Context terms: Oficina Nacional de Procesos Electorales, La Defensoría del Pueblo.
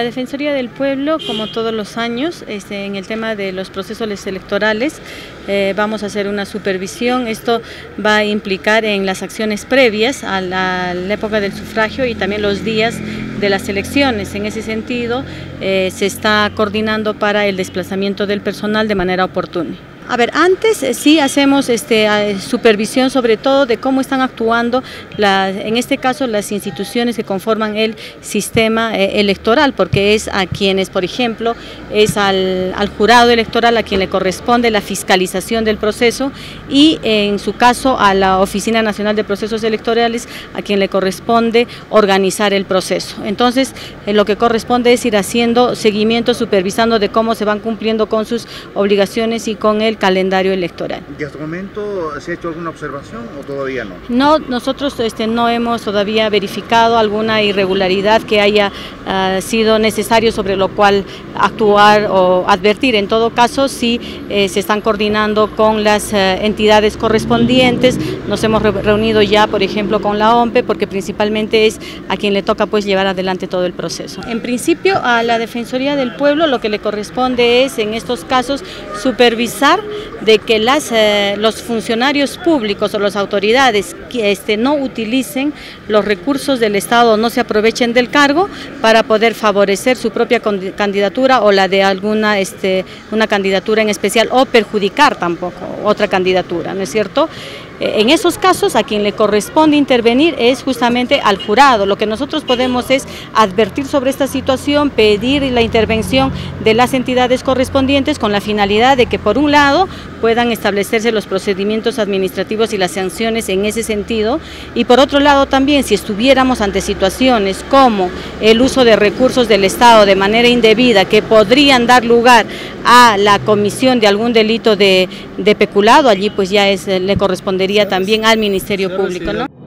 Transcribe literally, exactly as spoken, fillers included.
La Defensoría del Pueblo, como todos los años, este, en el tema de los procesos electorales, eh, vamos a hacer una supervisión. Esto va a implicar en las acciones previas a la, a la época del sufragio y también los días de las elecciones. En ese sentido, eh, se está coordinando para el desplazamiento del personal de manera oportuna. A ver, antes sí hacemos este, supervisión sobre todo de cómo están actuando, la, en este caso, las instituciones que conforman el sistema eh, electoral, porque es a quienes, por ejemplo, es al, al jurado electoral a quien le corresponde la fiscalización del proceso y, en su caso, a la Oficina Nacional de Procesos Electorales a quien le corresponde organizar el proceso. Entonces, eh, lo que corresponde es ir haciendo seguimiento, supervisando de cómo se van cumpliendo con sus obligaciones y con el calendario electoral. ¿Y hasta el momento se ha hecho alguna observación o todavía no? No, nosotros este, no hemos todavía verificado alguna irregularidad que haya uh, sido necesario sobre lo cual actuar o advertir. En todo caso, sí eh, se están coordinando con las uh, entidades correspondientes. Nos hemos re reunido ya, por ejemplo, con la O M P E, porque principalmente es a quien le toca pues llevar adelante todo el proceso. En principio, a la Defensoría del Pueblo lo que le corresponde es, en estos casos, supervisar de que las, eh, los funcionarios públicos o las autoridades que, este, no utilicen los recursos del Estado, no se aprovechen del cargo para poder favorecer su propia candidatura o la de alguna este, una candidatura en especial, o perjudicar tampoco otra candidatura, ¿no es cierto? En esos casos, a quien le corresponde intervenir es justamente al jurado. Lo que nosotros podemos es advertir sobre esta situación, pedir la intervención de las entidades correspondientes con la finalidad de que, por un lado, puedan establecerse los procedimientos administrativos y las sanciones en ese sentido, y por otro lado también, si estuviéramos ante situaciones como el uso de recursos del Estado de manera indebida, que podrían dar lugar a la comisión de algún delito de, de peculado, allí pues ya es, le correspondería también al Ministerio Público, ¿no?